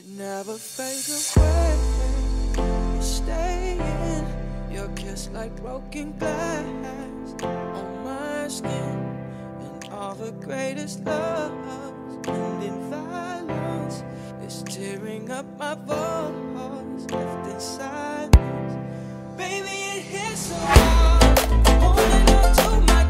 It never fades away. Stay in your kiss like broken glass on my skin, and all the greatest loves end in violence. It's tearing up my voice, left in silence. Baby, it hits so hard, holding on to my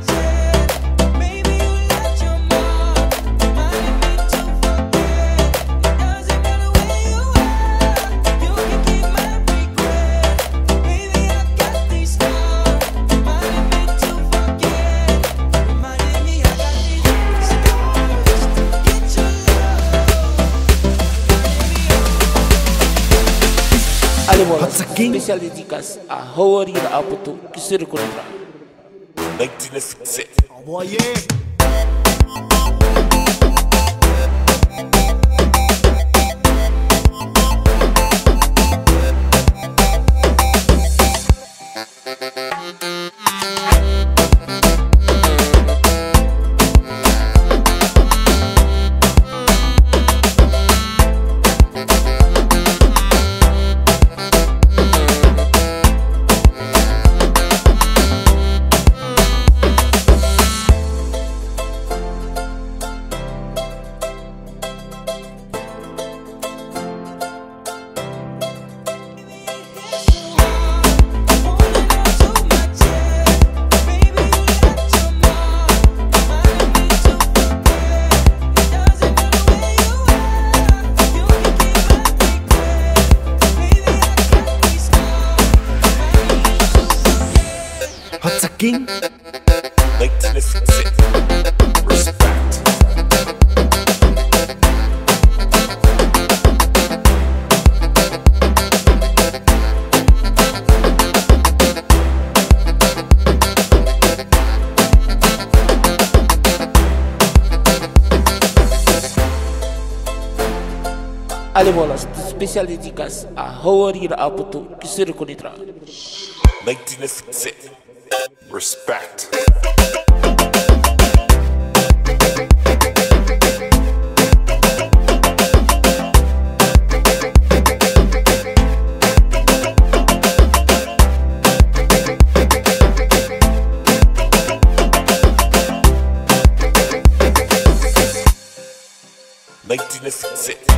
spécial dédicace à Hawari Laputo qui se reconnaîtra. Envoyé. King. Like to listen to it. Respect. Alébolas, spécial dédicace à Hawari Laputo qui se reconnaîtra. Like to listen to it. Respect. Like to listen to it.